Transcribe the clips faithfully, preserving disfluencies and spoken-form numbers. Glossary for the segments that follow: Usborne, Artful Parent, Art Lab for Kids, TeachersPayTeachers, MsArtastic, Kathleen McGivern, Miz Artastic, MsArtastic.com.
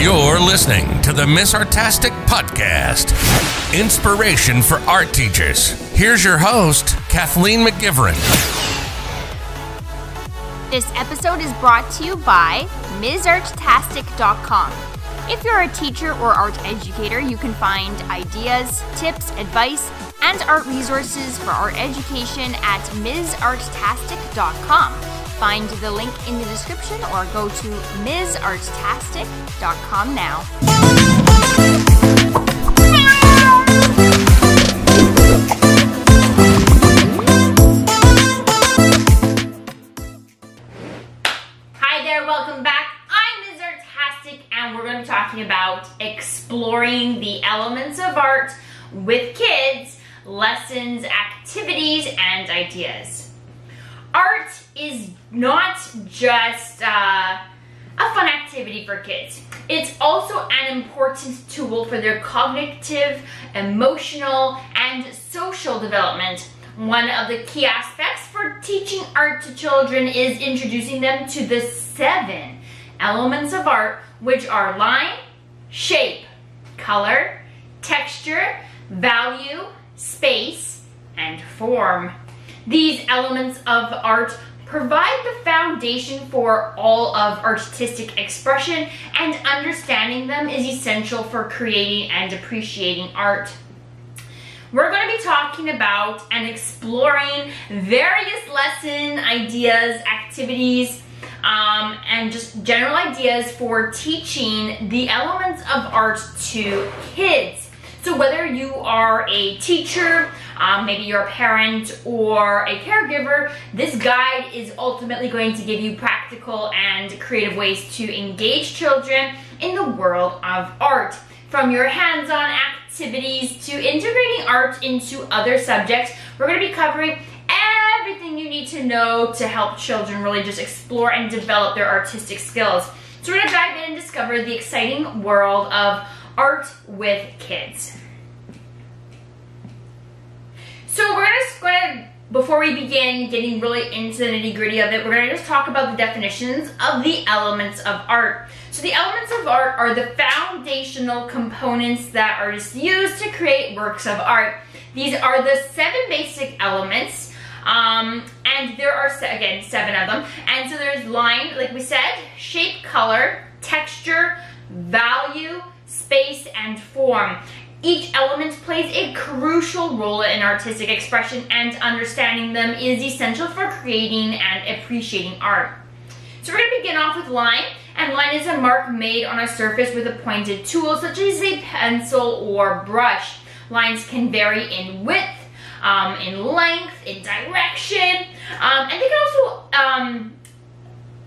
You're listening to the MsArtastic Podcast, inspiration for art teachers. Here's your host, Kathleen McGivern. This episode is brought to you by Ms Artastic dot com. If you're a teacher or art educator, you can find ideas, tips, advice, and art resources for art education at Ms Artastic dot com. Find the link in the description or go to Ms Artastic dot com now. Hi there, welcome back. I'm Miz Artastic and we're going to be talking about exploring the elements of art with kids, lessons, activities, and ideas. Art is not just uh, a fun activity for kids. It's also an important tool for their cognitive, emotional, and social development. One of the key aspects for teaching art to children is introducing them to the seven elements of art, which are line, shape, color, texture, value, space, and form. These elements of art provide the foundation for all of artistic expression, and understanding them is essential for creating and appreciating art. We're going to be talking about and exploring various lesson ideas, activities, um, and just general ideas for teaching the elements of art to kids. So whether you are a teacher, um, maybe you're a parent or a caregiver, this guide is ultimately going to give you practical and creative ways to engage children in the world of art. From your hands-on activities to integrating art into other subjects, we're going to be covering everything you need to know to help children really just explore and develop their artistic skills. So we're going to dive in and discover the exciting world of art with kids. So we're just going to, before we begin getting really into the nitty-gritty of it, we're going to just talk about the definitions of the elements of art. So the elements of art are the foundational components that artists use to create works of art. These are the seven basic elements, um, and there are, again, seven of them. And so there's line, like we said, shape, color, texture, value, space, and form. Each element plays a crucial role in artistic expression, and understanding them is essential for creating and appreciating art. So we're going to begin off with line, and line is a mark made on a surface with a pointed tool such as a pencil or brush. Lines can vary in width, um, in length, in direction, um, and they can also um,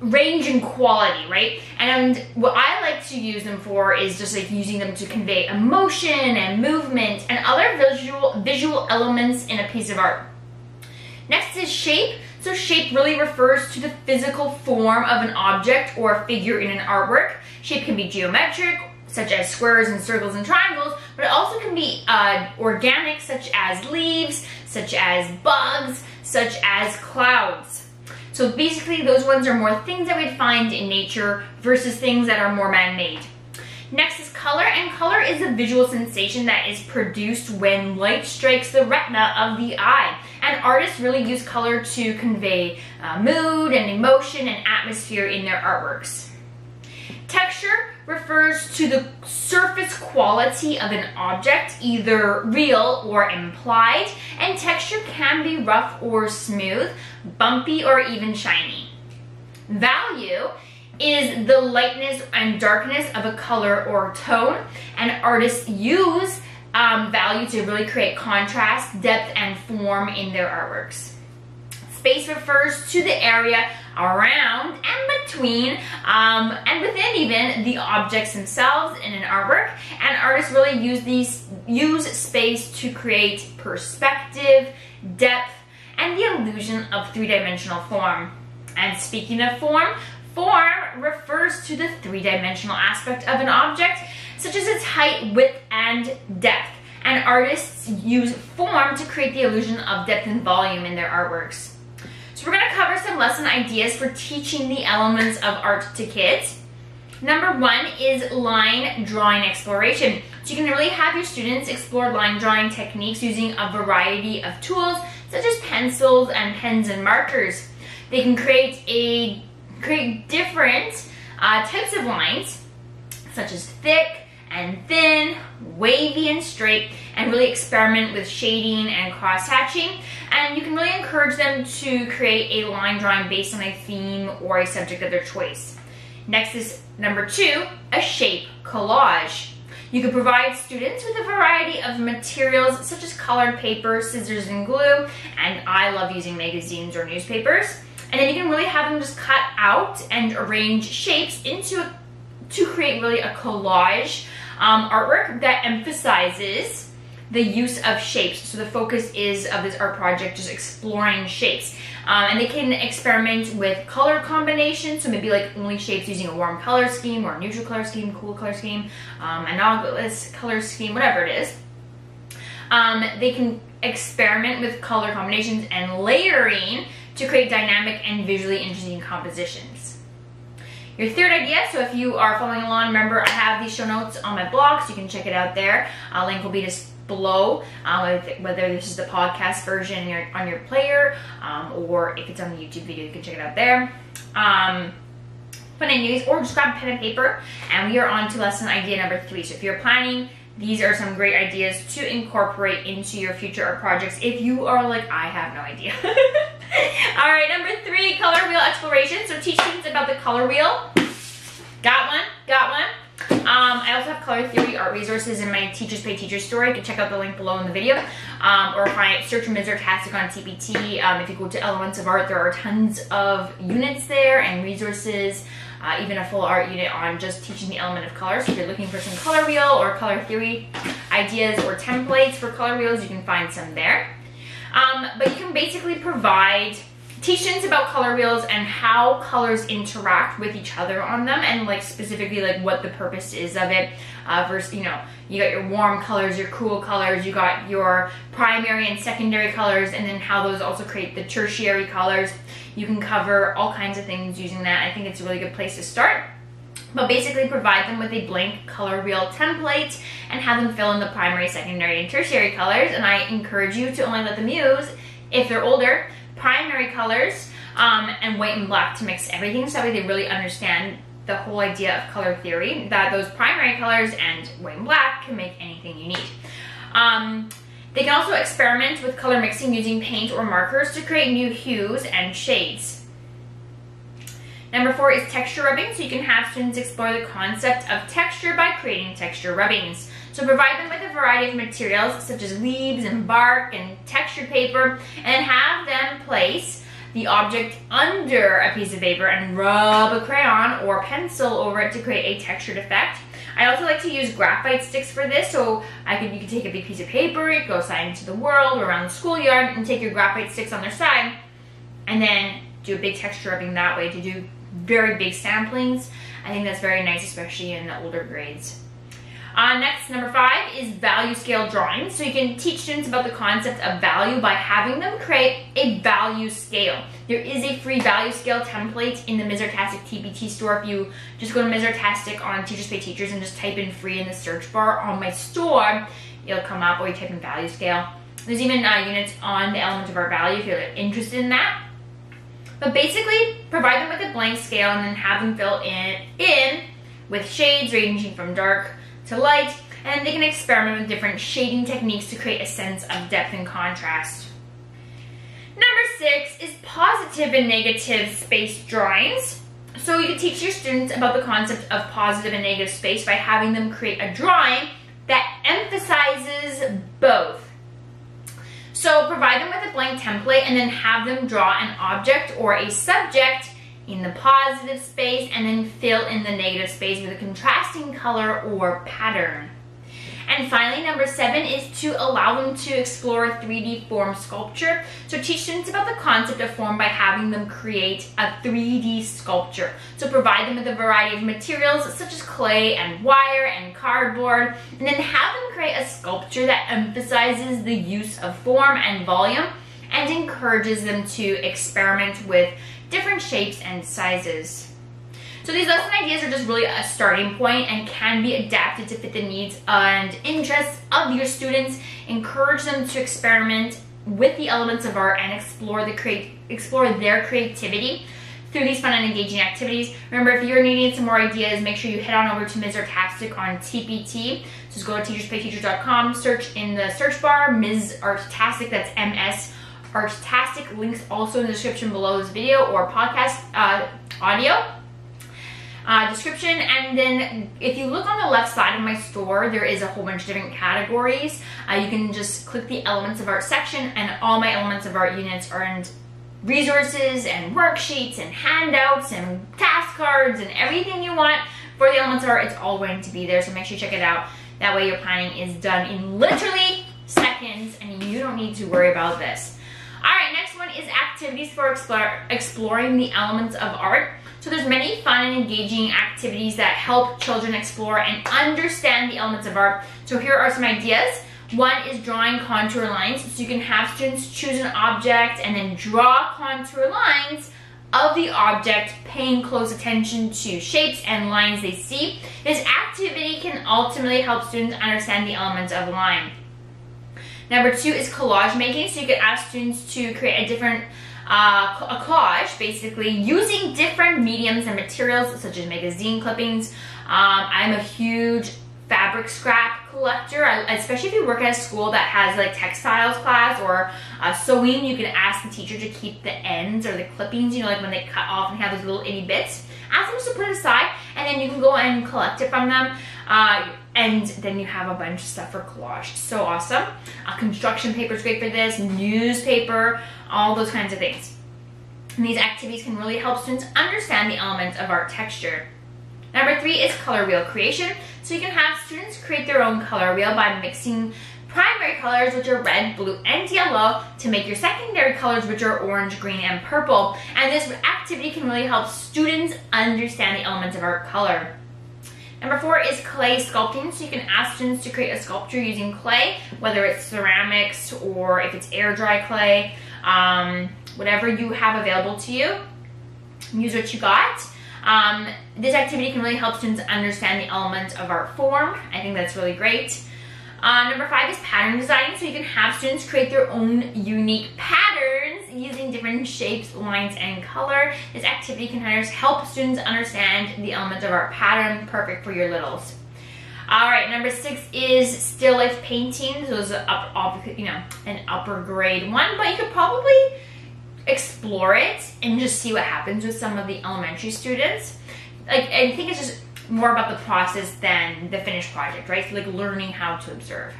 range and quality, right? And what I like to use them for is just like using them to convey emotion and movement and other visual visual elements in a piece of art. Next is shape. So shape really refers to the physical form of an object or figure in an artwork. Shape can be geometric, such as squares and circles and triangles, but it also can be uh, organic, such as leaves, such as bugs, such as clouds. So basically those ones are more things that we'd find in nature versus things that are more man-made. Next is color, and color is a visual sensation that is produced when light strikes the retina of the eye. And artists really use color to convey uh, mood and emotion and atmosphere in their artworks. Texture refers to the surface quality of an object, either real or implied, and texture can be rough or smooth, bumpy, or even shiny. Value is the lightness and darkness of a color or tone, and artists use um, value to really create contrast, depth, and form in their artworks. Space refers to the area around and between um, and within even the objects themselves in an artwork, and artists really use these use space to create perspective, depth, and the illusion of three-dimensional form. And speaking of form, form refers to the three-dimensional aspect of an object, such as its height, width, and depth. And artists use form to create the illusion of depth and volume in their artworks. So we're going to cover some lesson ideas for teaching the elements of art to kids. Number one is line drawing exploration. So you can really have your students explore line drawing techniques using a variety of tools, such as pencils and pens and markers. They can create a create different uh, types of lines, such as thick and thin, wavy and straight, and really experiment with shading and cross-hatching. And you can really encourage them to create a line drawing based on a theme or a subject of their choice. Next is number two, a shape collage. You can provide students with a variety of materials such as colored paper, scissors and glue, and I love using magazines or newspapers. And then you can really have them just cut out and arrange shapes into a, to create really a collage um, artwork that emphasizes the use of shapes. So the focus is of this art project just exploring shapes. Um, and they can experiment with color combinations, so maybe like only shapes using a warm color scheme or a neutral color scheme, cool color scheme, um, analogous color scheme, whatever it is. Um, they can experiment with color combinations and layering to create dynamic and visually interesting compositions. Your third idea, so if you are following along, remember I have these show notes on my blog, so you can check it out there. A link will be displayed below, um, whether this is the podcast version on your player, um, or if it's on the YouTube video, you can check it out there. Um, but anyways, or just grab a pen and paper, and we are on to lesson idea number three. So if you're planning, these are some great ideas to incorporate into your future art projects if you are like, I have no idea. All right, number three, color wheel exploration. So teach students about the color wheel. Got one, got one. Um, I also have color theory art resources in my Teachers Pay Teachers store. You can check out the link below in the video, um, or find search MsArtastic on T P T. Um, if you go to Elements of Art, there are tons of units there and resources, uh, even a full art unit on just teaching the element of color. So if you're looking for some color wheel or color theory ideas or templates for color wheels, you can find some there. Um, but you can basically provide teach students about color wheels and how colors interact with each other on them, and like specifically like what the purpose is of it. Uh, versus, you know, you got your warm colors, your cool colors, you got your primary and secondary colors, and then how those also create the tertiary colors. You can cover all kinds of things using that. I think it's a really good place to start. But basically provide them with a blank color wheel template and have them fill in the primary, secondary, and tertiary colors. And I encourage you to only let them use, if they're older, primary colors um, and white and black to mix everything, so that way they really understand the whole idea of color theory, that those primary colors and white and black can make anything you need. Um, they can also experiment with color mixing using paint or markers to create new hues and shades. Number four is texture rubbing. So you can have students explore the concept of texture by creating texture rubbings. So provide them with a variety of materials such as leaves and bark and textured paper, and have them place the object under a piece of paper and rub a crayon or pencil over it to create a textured effect. I also like to use graphite sticks for this, so I could, you could take a big piece of paper, go outside into the world, around the schoolyard, and take your graphite sticks on their side, and then do a big texture rubbing that way to do very big samplings. I think that's very nice, especially in the older grades. Uh, next, number five is value scale drawing. So you can teach students about the concept of value by having them create a value scale. There is a free value scale template in the MsArtastic T P T store. If you just go to MsArtastic on Teachers Pay Teachers and just type in free in the search bar on my store, it'll come up, or you type in value scale. There's even uh, units on the element of our value if you're interested in that. But basically, provide them with a blank scale and then have them fill in, in with shades ranging from dark to light, and they can experiment with different shading techniques to create a sense of depth and contrast. Number six is positive and negative space drawings. So you can teach your students about the concept of positive and negative space by having them create a drawing that emphasizes both. So provide them with a blank template and then have them draw an object or a subject in the positive space and then fill in the negative space with a contrasting color or pattern. And finally, number seven is to allow them to explore three D form sculpture. So teach students about the concept of form by having them create a three D sculpture. So provide them with a variety of materials such as clay and wire and cardboard, and then have them create a sculpture that emphasizes the use of form and volume and encourages them to experiment with different shapes and sizes. So these lesson ideas are just really a starting point and can be adapted to fit the needs and interests of your students. Encourage them to experiment with the elements of art and explore the create explore their creativity through these fun and engaging activities. Remember, if you're needing some more ideas, make sure you head on over to Miz Artastic on T P T. Just go to teachers pay teachers dot com, search in the search bar Miz Artastic, that's M S Artastic. Links also in the description below this video or podcast uh, audio uh, description. And then if you look on the left side of my store, there is a whole bunch of different categories. Uh, you can just click the Elements of Art section, and all my Elements of Art units are in resources and worksheets and handouts and task cards and everything you want for the Elements of Art. It's all going to be there, so make sure you check it out. That way your planning is done in literally seconds and you don't need to worry about this. Alright, next one is activities for explore, exploring the elements of art. So there's many fun and engaging activities that help children explore and understand the elements of art. So here are some ideas. One is drawing contour lines. So you can have students choose an object and then draw contour lines of the object, paying close attention to shapes and lines they see. This activity can ultimately help students understand the elements of line. Number two is collage making. So you could ask students to create a different uh, a collage, basically using different mediums and materials such as magazine clippings. Um, I'm a huge fabric scrap collector, especially if you work at a school that has like textiles class or uh, sewing. You can ask the teacher to keep the ends or the clippings, you know, like when they cut off and have those little itty bits. Ask them to put it aside, and then you can go and collect it from them, uh, and then you have a bunch of stuff for collage. So awesome. Uh, construction paper is great for this, newspaper, all those kinds of things. And these activities can really help students understand the elements of art texture. Number three is color wheel creation. So you can have students create their own color wheel by mixing primary colors, which are red, blue, and yellow, to make your secondary colors, which are orange, green, and purple. And this activity can really help students understand the elements of art color. Number four is clay sculpting. So you can ask students to create a sculpture using clay, whether it's ceramics or if it's air dry clay, um, whatever you have available to you, use what you got. Um, this activity can really help students understand the elements of art form. I think that's really great. Uh, number five is pattern design. So you can have students create their own unique patterns using different shapes, lines, and color. This activity can help students understand the elements of art pattern, perfect for your littles. Alright, number six is still life painting. So it's up, up, you know, an upper grade one, but you could probably explore it and just see what happens with some of the elementary students. Like, I think it's just more about the process than the finished project, right? So like learning how to observe.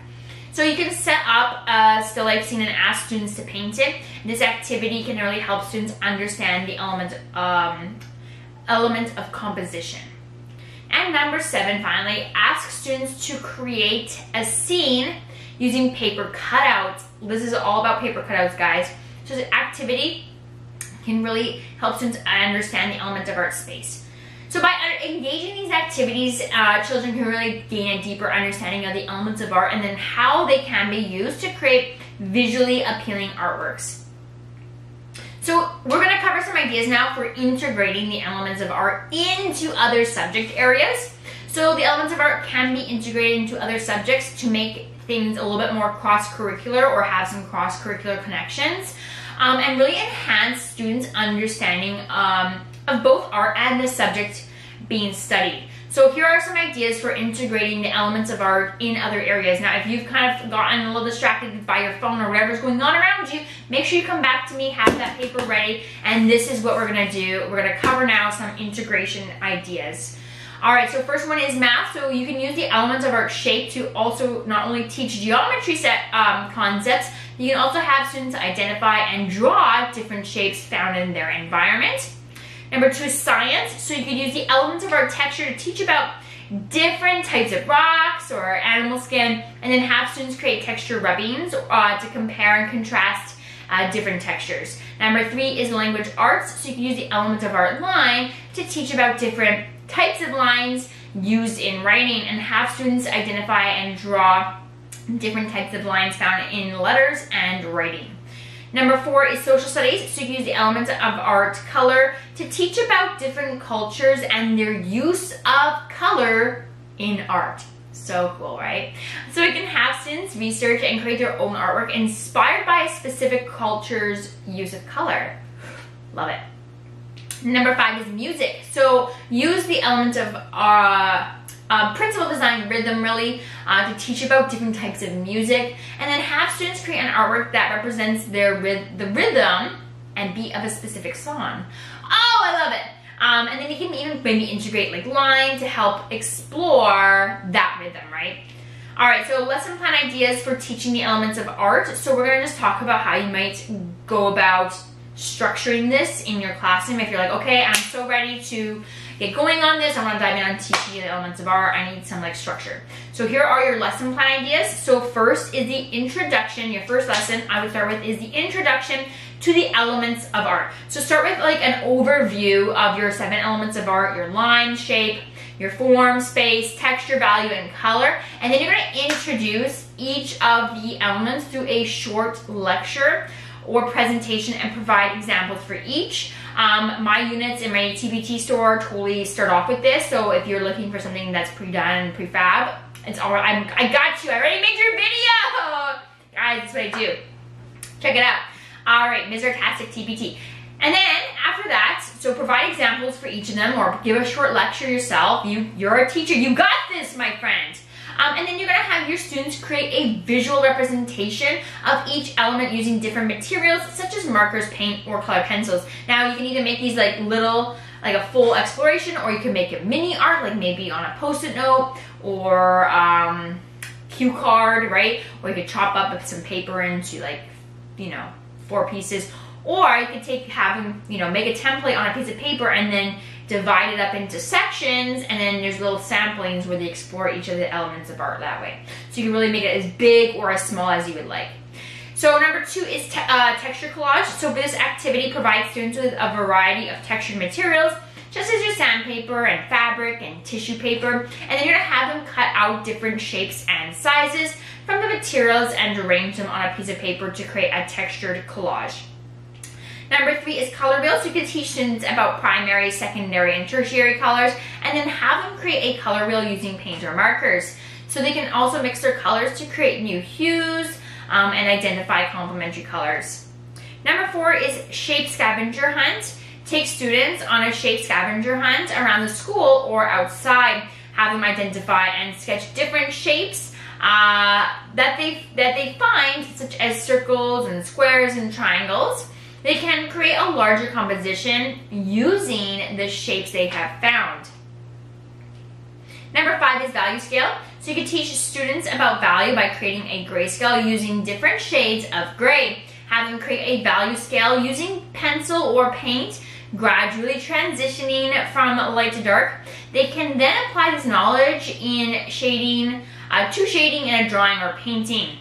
So you can set up a still life scene and ask students to paint it. This activity can really help students understand the element, um, element of composition. And number seven, finally, ask students to create a scene using paper cutouts. This is all about paper cutouts, guys. So this activity can really help students understand the elements of art space. So by engaging these activities, uh, children can really gain a deeper understanding of the elements of art and then how they can be used to create visually appealing artworks. So we're going to cover some ideas now for integrating the elements of art into other subject areas. So the elements of art can be integrated into other subjects to make things a little bit more cross-curricular or have some cross-curricular connections, um, and really enhance students' understanding um, of both art and the subject being studied. So here are some ideas for integrating the elements of art in other areas. Now, if you've kind of gotten a little distracted by your phone or whatever's going on around you, make sure you come back to me, have that paper ready, and this is what we're going to do. We're going to cover now some integration ideas. Alright, so first one is math. So you can use the elements of art shape to also not only teach geometry set um, concepts, you can also have students identify and draw different shapes found in their environment. Number two is science. So you could use the elements of art texture to teach about different types of rocks or animal skin, and then have students create texture rubbings uh, to compare and contrast Uh, different textures. Number three is language arts. So you can use the elements of art line to teach about different types of lines used in writing, and have students identify and draw different types of lines found in letters and writing. Number four is social studies. So you can use the elements of art, color, to teach about different cultures and their use of color in art. So cool, right? So we can have students research and create their own artwork inspired by a specific culture's use of color. Love it. Number five is music. So use the element of uh, uh, principal design, rhythm really, uh, to teach about different types of music, and then have students create an artwork that represents their ryth the rhythm and beat of a specific song. Oh, I love it. Um, and then you can even maybe integrate like line to help explore that rhythm, right? All right, so lesson plan ideas for teaching the elements of art. So we're gonna just talk about how you might go about structuring this in your classroom. If you're like, okay, I'm so ready to get going on this, I want to dive in on teaching the elements of art, I need some like structure. So here are your lesson plan ideas. So first is the introduction. Your first lesson I would start with is the introduction to the elements of art. So start with like an overview of your seven elements of art, your line, shape, your form, space, texture, value, and color. And then you're going to introduce each of the elements through a short lecture or presentation and provide examples for each. Um, my units in my T P T store totally start off with this, so if you're looking for something that's pre-done, prefab, it's all right. I'm, I got you, I already made your video! Guys, that's what I do. Check it out. All right, MsArtastic T P T. And then after that, so provide examples for each of them or give a short lecture yourself. You, you're a teacher, you got this, my friend. Um, and then you're gonna have your students create a visual representation of each element using different materials such as markers, paint, or color pencils. Now you can either make these like little, like a full exploration, or you can make it mini art, like maybe on a post-it note or um, cue card, right? Or you could chop up some paper into like, you know, four pieces. Or you could take, have them, you know, make a template on a piece of paper and then divide it up into sections, and then there's little samplings where they explore each of the elements of art that way. So you can really make it as big or as small as you would like. So number two is te uh, texture collage. So for this activity, provide students with a variety of textured materials, just as your sandpaper and fabric and tissue paper, and then you're gonna have them cut out different shapes and sizes from the materials and arrange them on a piece of paper to create a textured collage. Number three is color wheel. So you can teach students about primary, secondary, and tertiary colors, and then have them create a color wheel using paint or markers. So they can also mix their colors to create new hues um, and identify complementary colors. Number four is shape scavenger hunt. Take students on a shape scavenger hunt around the school or outside. Have them identify and sketch different shapes uh, that they that they find, such as circles and squares and triangles. They can create a larger composition using the shapes they have found. Number five is value scale. So you can teach students about value by creating a grayscale using different shades of gray. Have them create a value scale using pencil or paint, gradually transitioning from light to dark. They can then apply this knowledge in shading, uh, to shading in a drawing or painting.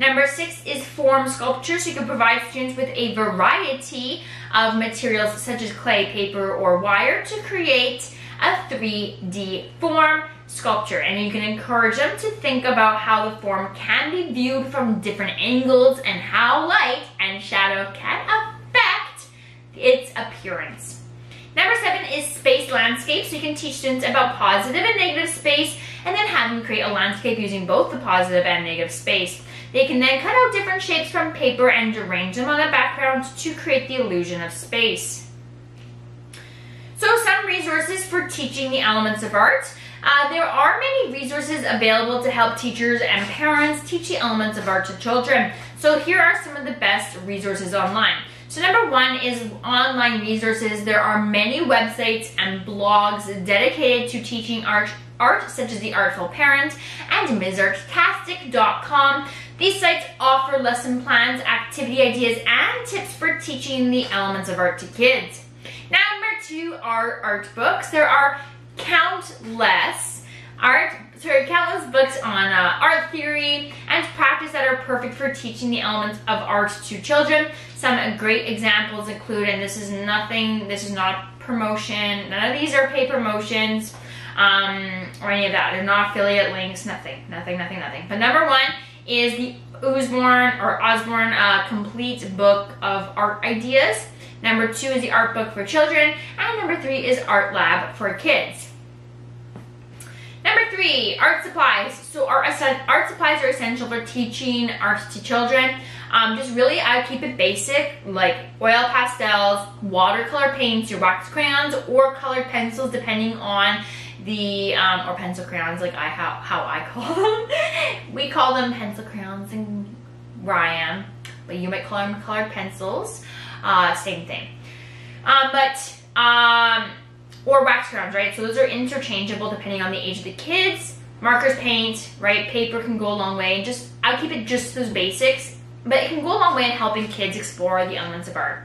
Number six is form sculpture. So you can provide students with a variety of materials such as clay, paper, or wire to create a three D form sculpture. And you can encourage them to think about how the form can be viewed from different angles and how light and shadow can affect its appearance. Number seven is space landscape. So you can teach students about positive and negative space and then have them create a landscape using both the positive and negative space. They can then cut out different shapes from paper and arrange them on the background to create the illusion of space. So some resources for teaching the elements of art. Uh, there are many resources available to help teachers and parents teach the elements of art to children. So here are some of the best resources online. So number one is online resources. There are many websites and blogs dedicated to teaching art, art such as the Artful Parent and Ms Artastic dot com. These sites offer lesson plans, activity ideas, and tips for teaching the elements of art to kids. Number two are art books. There are countless art, sorry, countless books on uh, art theory and practice that are perfect for teaching the elements of art to children. Some great examples include, and this is nothing, this is not promotion, none of these are paid promotions um, or any of that. They're not affiliate links, nothing, nothing, nothing, nothing. But number one is the Usborne or Usborne uh, complete book of art ideas. Number two is the art book for children, and number three is Art Lab for Kids. Number three, art supplies. So our art supplies are essential for teaching art to children. Um, just really I keep it basic, like oil pastels, watercolor paints, your wax crayons, or colored pencils, depending on the, um, or pencil crayons, like I how, how I call them. We call them pencil crayons and where I am, but you might call them colored pencils. Uh, same thing. Um, but, um, or wax crayons, right? So those are interchangeable depending on the age of the kids. Markers, paint, right? Paper can go a long way. Just, I'll keep it just those basics, but it can go a long way in helping kids explore the elements of art.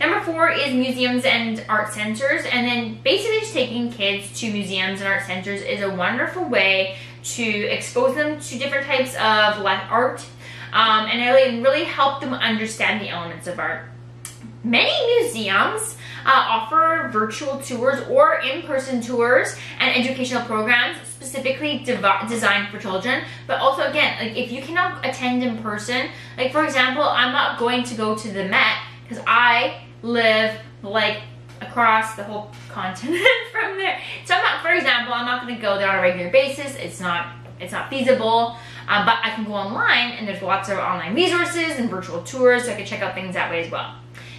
Number four is museums and art centers. And then basically just taking kids to museums and art centers is a wonderful way to expose them to different types of art um, and really help them understand the elements of art. Many museums uh, offer virtual tours or in-person tours and educational programs specifically designed for children, but also again, like if you cannot attend in person, like for example, I'm not going to go to the Met because I live like across the whole continent from there. So I'm not, for example, I'm not going to go there on a regular basis. It's not, it's not feasible. Uh, but I can go online, and there's lots of online resources and virtual tours, so I can check out things that way as well.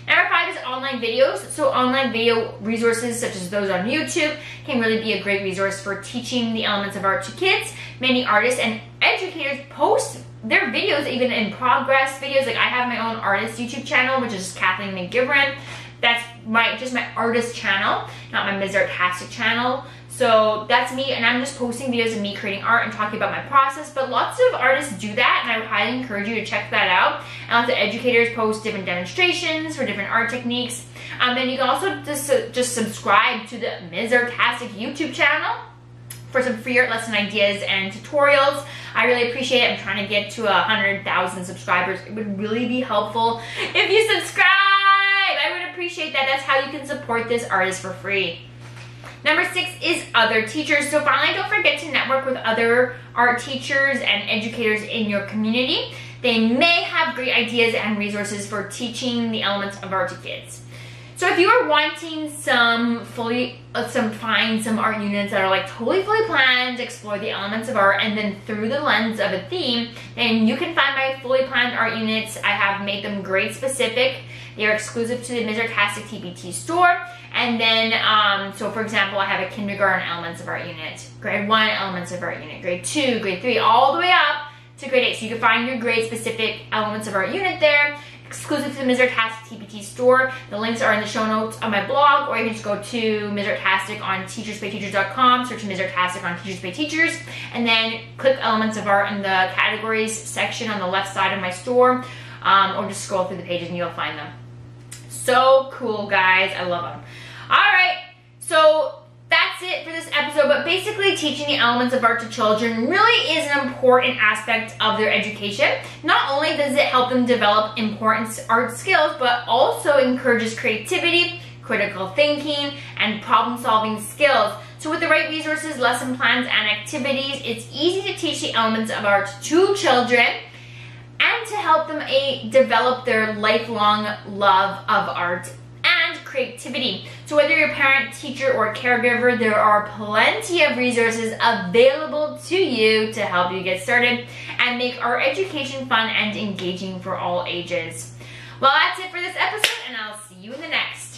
Number five is online videos. So online video resources such as those on YouTube can really be a great resource for teaching the elements of art to kids. Many artists and educators post their videos, even in progress videos. Like I have my own artist YouTube channel, which is just Kathleen McGivern. That's my just my artist channel, not my MsArtastic channel. So that's me, and I'm just posting videos of me creating art and talking about my process, but lots of artists do that, and I would highly encourage you to check that out. And lots of educators post different demonstrations for different art techniques. Um, and you can also just, uh, just subscribe to the MsArtastic YouTube channel for some free art lesson ideas and tutorials. I really appreciate it. I'm trying to get to one hundred thousand subscribers. It would really be helpful if you subscribe. I would appreciate that. That's how you can support this artist for free. Number six is other teachers. So finally, don't forget to network with other art teachers and educators in your community. They may have great ideas and resources for teaching the elements of art to kids. So if you are wanting some fully, uh, some find some art units that are like totally fully planned to explore the elements of art and then through the lens of a theme, then you can find my fully planned art units. I have made them grade specific. They are exclusive to the MsArtastic T B T store. And then, um, so for example, I have a kindergarten elements of art unit, grade one elements of art unit, grade two, grade three, all the way up to grade eight. So you can find your grade specific elements of art unit there, exclusive to the MsArtastic T B T store. The links are in the show notes on my blog, or you can just go to MsArtastic on Teachers Pay Teachers dot com, search MsArtastic on Teachers Pay Teachers, and then click elements of art in the categories section on the left side of my store, um, or just scroll through the pages and you'll find them. So cool, guys. I love them. Alright, so that's it for this episode, but basically teaching the elements of art to children really is an important aspect of their education. Not only does it help them develop important art skills, but also encourages creativity, critical thinking, and problem-solving skills. So with the right resources, lesson plans, and activities, it's easy to teach the elements of art to children and to help them a, develop their lifelong love of art and creativity. So whether you're a parent, teacher, or caregiver, there are plenty of resources available to you to help you get started and make our education fun and engaging for all ages. Well, that's it for this episode, and I'll see you in the next.